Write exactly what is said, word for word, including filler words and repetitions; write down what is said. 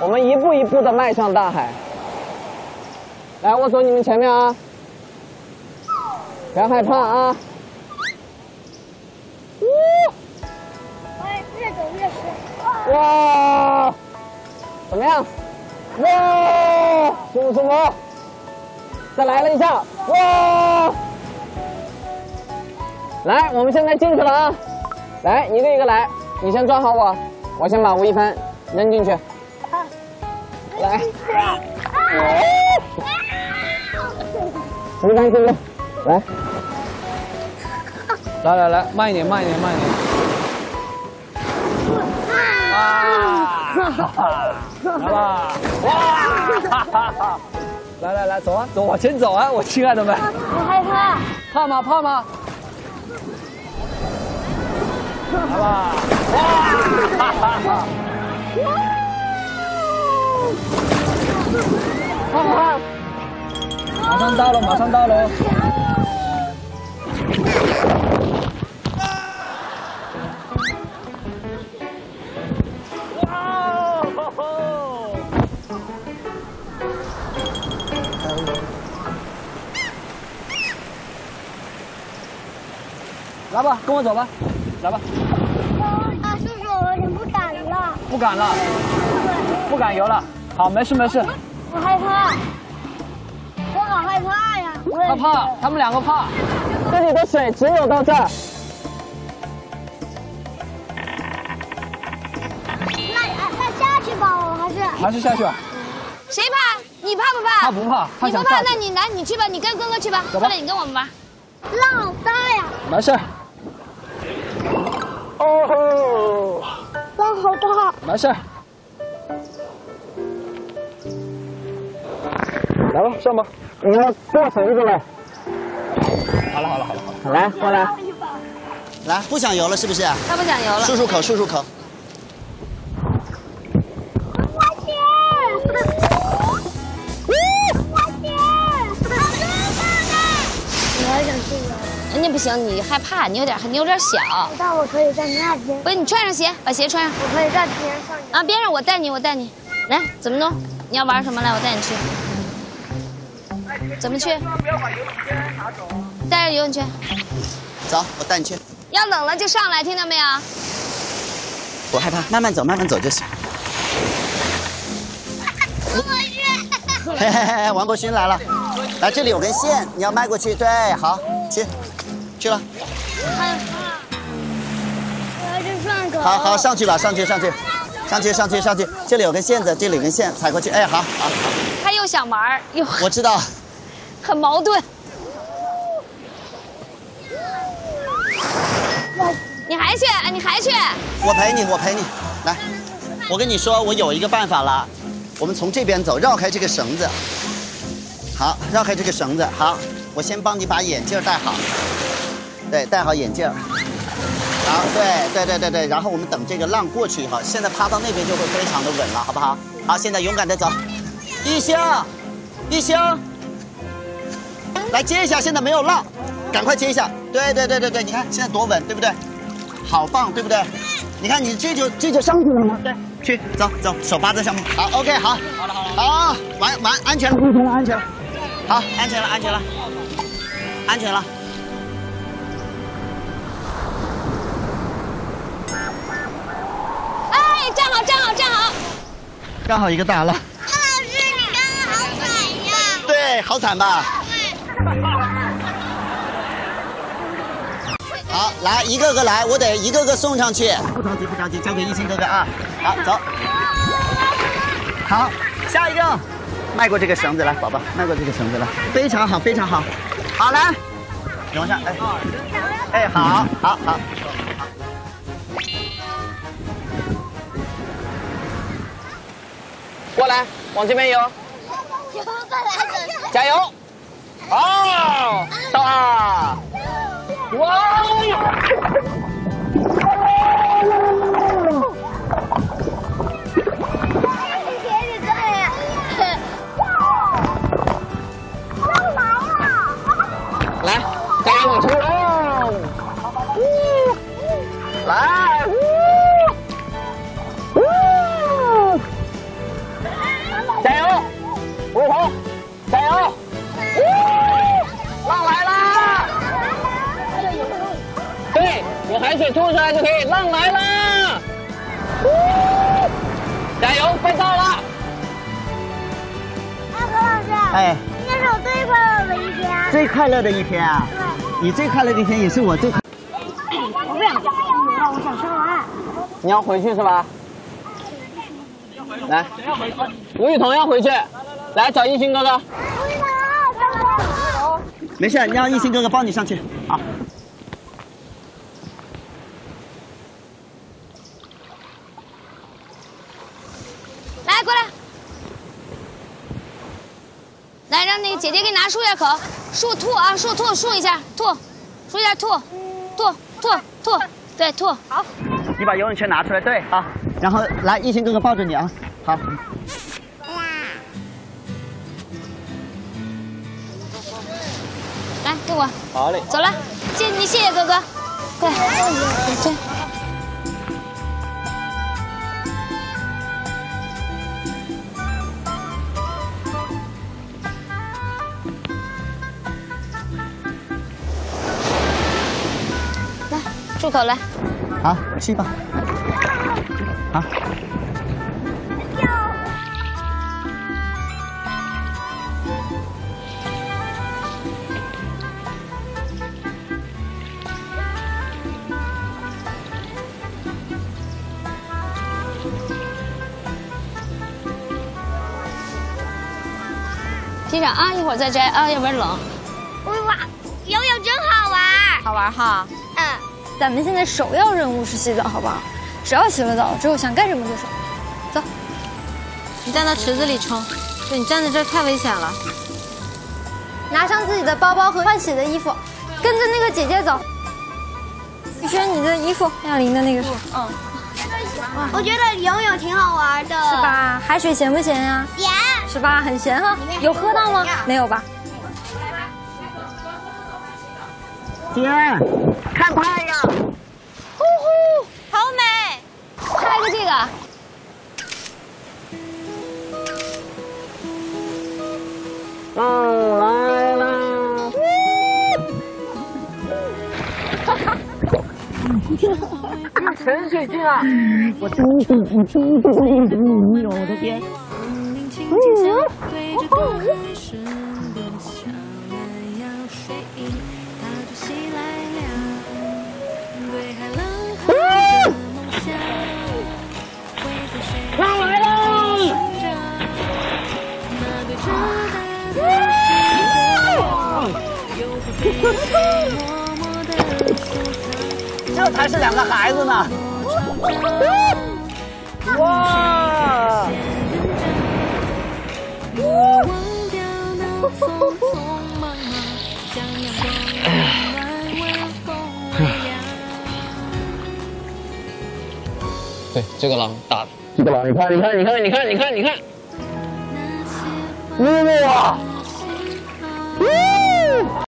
我们一步一步的迈向大海。来，我走你们前面啊，别害怕啊。呜、哦！哎，越走越深。哇！怎么样？哇！舒服吗？再来了一下。哇！来，我们现在进去了啊！来，一个一个来，你先抓好我，我先把吴亦凡扔进去。啊！来。你看这个，来。来来来，慢一点，慢一点，慢一点。啊！来吧！哇！来来来，走啊，走，往前走啊，我亲爱的们。我害怕。怕吗？怕吗？ 好吧，哇！哈哈哈！哇！哈哈！马上到了，马上到了！哇！来吧，跟我走吧。 来吧！啊，叔叔，我有点不敢了。不敢了，不敢游了。好，没事没事。我害怕，我好害怕呀！他怕，他们两个怕。这里的水只有到这儿。那那下去吧，我还是还是下去啊。谁怕？你怕不怕？他不怕，他想下去。你不怕，那你来，你去吧，你跟哥哥去吧。走吧，你跟我们吧。浪好大呀！没事。 哦，浪好大！没事，来吧，上吧。你要过绳子了。好了好了好了好了，来过来，来，不想游了是不是？他不想游了。漱漱口，漱漱口。花姐，花姐，我还想去游。 人家不行，你害怕，你有点，你有点小。但我可以在那边。不是，你穿上鞋，把鞋穿上。我可以在边上。啊，边上我带你，我带你。来，怎么弄？你要玩什么？来，我带你去。怎么去？不要把游泳圈拿走。带着游泳圈。走，我带你去。要冷了就上来，听到没有？我害怕，慢慢走，慢慢走就行。王国勋。嘿嘿嘿，王国勋来了。来，这里有根线，你要迈过去。对，好，去。 去了，害怕，我要去上钩。好好上去吧，上去上去，上去上去上去。这里有根线子，这里有根线，踩过去。哎，好，好。他又想玩又我知道，很矛盾。你还去？你还去？我陪你，我陪你。来，我跟你说，我有一个办法了。我们从这边走，绕开这个绳子。好，绕开这个绳子。好，我先帮你把眼镜戴好。 对，戴好眼镜儿，好，对对对对对，然后我们等这个浪过去以后，现在趴到那边就会非常的稳了，好不好？好，现在勇敢的走，一星，一星，来接一下，现在没有浪，赶快接一下，对对对对对，你看现在多稳，对不对？好棒，对不对？你看你这就这就上去了吗？对，去走走，手扒在上面，好 ，OK， 好，好了好了，好，完完安全了，安全了，安全了，好，安全了，安全了，安全了。 站好，站好，站好！刚好一个大浪。潘老师，你刚刚好惨呀！对，好惨吧？好，来一个个来，我得一个个送上去。不着急，不着急，交给一星哥哥啊！好，走。好，下一个，迈过这个绳子来，宝宝，迈过这个绳子来，非常好，非常好。好，来，你往上，哎，哎，好，好，好。 过来，往这边游，游过来，加油！哦，到啊！哇！别你过来呀！干嘛呀？来，大家往前冲！来！ 哇！哎，今天是我最快乐的一天。最快乐的一天啊！对。你最快乐的一天也是我最快。我不想吃牛肉，我想吃鹅。你要回去是吧？来，吴雨桐要回去。来找一心哥哥。吴雨桐，没事，你让一心哥哥帮你上去啊。 来，让那个姐姐给你拿漱一下口，漱吐啊，漱吐漱一下，吐，漱一下吐，吐吐吐，对吐。好，你把游泳圈拿出来，对啊。然后来，一心哥哥抱着你啊，好。来，给我。好嘞。走了，谢你，谢谢哥哥。对，对。住口来！好，去吧。好。接着啊，一会儿再摘啊，要不然冷。哇，游泳真好玩！好玩哈。嗯。 咱们现在首要任务是洗澡，好不好？只要洗了澡之后，想干什么就什么。走，你站到池子里冲。对你站在这儿太危险了。拿上自己的包包和换洗的衣服，跟着那个姐姐走。雨轩，你的衣服，亚玲的那个是。嗯。我觉得游泳挺好玩的。是吧？海水咸不咸呀？咸。是吧？很咸哈。有喝到吗？没有吧？姐，看太阳。 这个，嗯，来了，哈哈，看潜水镜啊！我第一次，我第一次练游泳，我的天！嗯。 上来了！这才是两个孩子呢！哇！对，这个浪大的。 这个了，你看，你看，你看，你看，你看，你看，哇！